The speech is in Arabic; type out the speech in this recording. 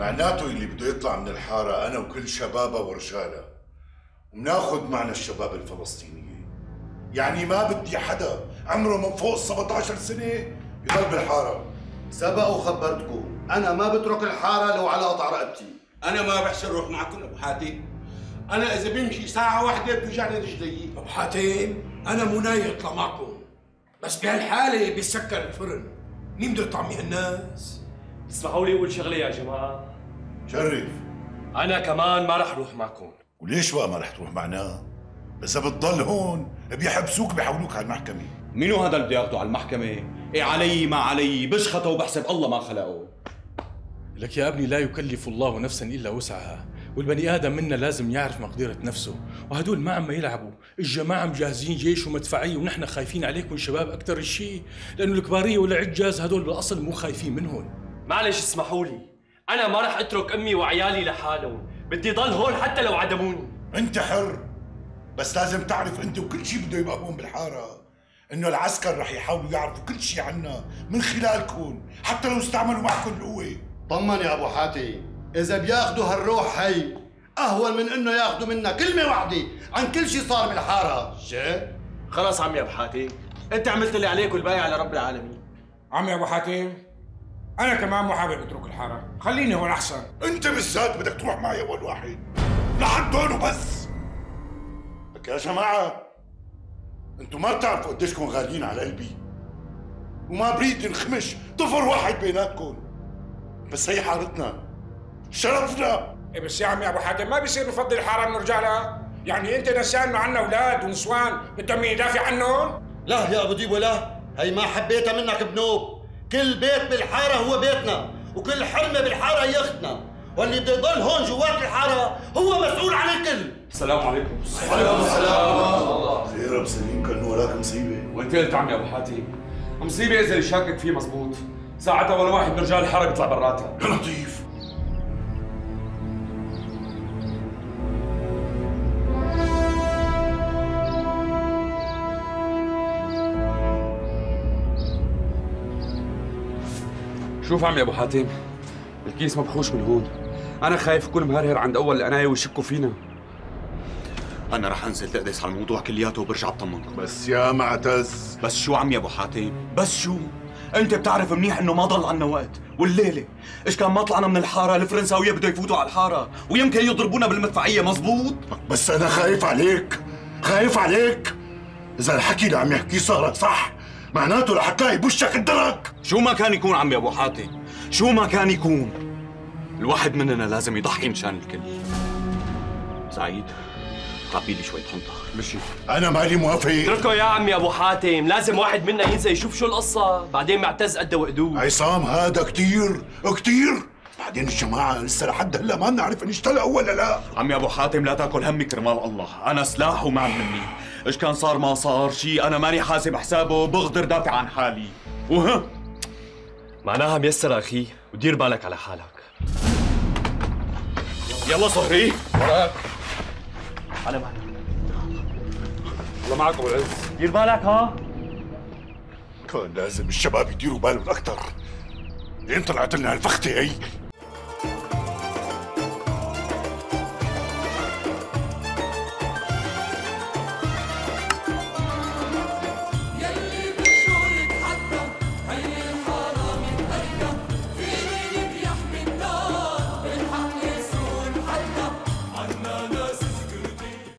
معناته اللي بده يطلع من الحاره انا وكل شبابها ورجالها، وبناخذ معنا الشباب الفلسطينيين. يعني ما بدي حدا عمره من فوق 17 سنه يضل بالحاره. سبق وخبرتكم انا ما بترك الحاره لو على قطع رقبتي. انا ما بحسن روح معكم ابو حاتم. انا اذا بمشي ساعه واحده بتوجعني رجلي. ابو حاتم انا مو ناوي اطلع معكم، بس بهالحاله بيسكر الفرن. مين بده يطعم هالناس؟ اسمحوا لي اقول شغله يا جماعه. شرف. انا كمان ما رح اروح معكم. وليش بقى ما رح تروح معنا؟ اذا بتضل هون بيحبسوك بيحولوك على المحكمه. مينو هذا اللي بده ياخده على المحكمه؟ ايه علي ما علي بشخطه وبحسب الله ما خلقه. لك يا ابني لا يكلف الله نفسا الا وسعها، والبني ادم منا لازم يعرف مقدره نفسه، وهدول ما عم يلعبوا، الجماعه مجهزين جيش ومدفعيه ونحن خايفين عليكم الشباب اكثر الشيء، لانه الكباريه والعجاز هدول بالاصل مو خايفين منهم. معلش اسمحوا لي، انا ما راح اترك امي وعيالي لحالهم، بدي ضل هون حتى لو عدموني. انت حر، بس لازم تعرف انت وكل شيء بده يبقى هون بالحاره، انه العسكر راح يحاولوا يعرفوا كل شيء عنا من خلالكم، حتى لو استعملوا معكم القوه. طمن يا ابو حاتم، إذا بياخدوا هالروح هي أهون من إنه ياخدوا منا كلمة واحدة عن كل شيء صار بالحارة. شايف؟ خلاص عمي أبو حاتم، أنت عملت اللي عليك والباقي على رب العالمين. عمي أبو حاتم، أنا كمان مو حابب أترك الحارة، خليني هون أحسن. أنت بالذات بدك تروح معي أول واحد، لحد هون وبس. لك يا جماعة، أنتم ما بتعرفوا قديشكم غاليين على قلبي، وما بريد انخمش ضفر واحد بيناتكم، بس هي حارتنا، شرفنا. إيه بس يا عمي ابو حاتم ما بيصير نفضي الحاره من رجالها، يعني انت نسيان ما عندنا اولاد ونسوان بدهم مين يدافع عنهم؟ لا يا ابو ديب، ولا هي ما حبيتها منك بنوب. كل بيت بالحاره هو بيتنا، وكل حرمه بالحاره هي اختنا، واللي بده يضل هون جوات الحاره هو مسؤول عن الكل. السلام عليكم. وعليكم السلام. خير ابو سليم، كان وراك مصيبه. وانت قلت عمي ابو حاتم مصيبه اذا اللي شاكك فيه مزبوط، ساعتها ولا واحد من رجال الحاره بيطلع براتها. يا لطيف. شوف عمي ابو حاتم، الكيس مبخوش من هون، انا خايف كل مهرهر عند اول القنايه ويشكوا فينا. انا رح انزل تقدس على الموضوع كلياته وبرجع بطمنكم. بس يا معتز. بس شو عمي ابو حاتم؟ بس شو؟ انت بتعرف منيح انه ما ضل عنا وقت، والليله ايش كان ما طلعنا من الحاره الفرنساويه بده يفوتوا على الحاره ويمكن يضربونا بالمدفعيه. مزبوط، بس انا خايف عليك، خايف عليك. اذا الحكي اللي عم يحكيه صارت صح معناته رح تلاقي بوشك الدرك. شو ما كان يكون عمي ابو حاتم، شو ما كان يكون، الواحد مننا لازم يضحي مشان الكل. سعيد تعبيلي شوية حنطة. مشي. انا مالي موافق. اتركه يا عمي ابو حاتم، لازم واحد منا ينسى يشوف شو القصة، بعدين معتز قده وقدود. عصام هذا كتير كتير، بعدين الجماعة لسه لحد هلا ما بنعرف ان اشتلقوا ولا لا. عمي ابو حاتم لا تاكل همي كرمال الله، انا سلاح وما عم مني، ايش كان صار ما صار شيء، انا ماني حاسب حسابه، بقدر دافع عن حالي. وها معناها ميسر اخي، ودير بالك على حالك. يلا صهري وراك. انا معك. الله معك ابو العز، دير بالك. ها كان لازم الشباب يديروا بالهم اكثر، لين طلعت لنا هالفخته هي.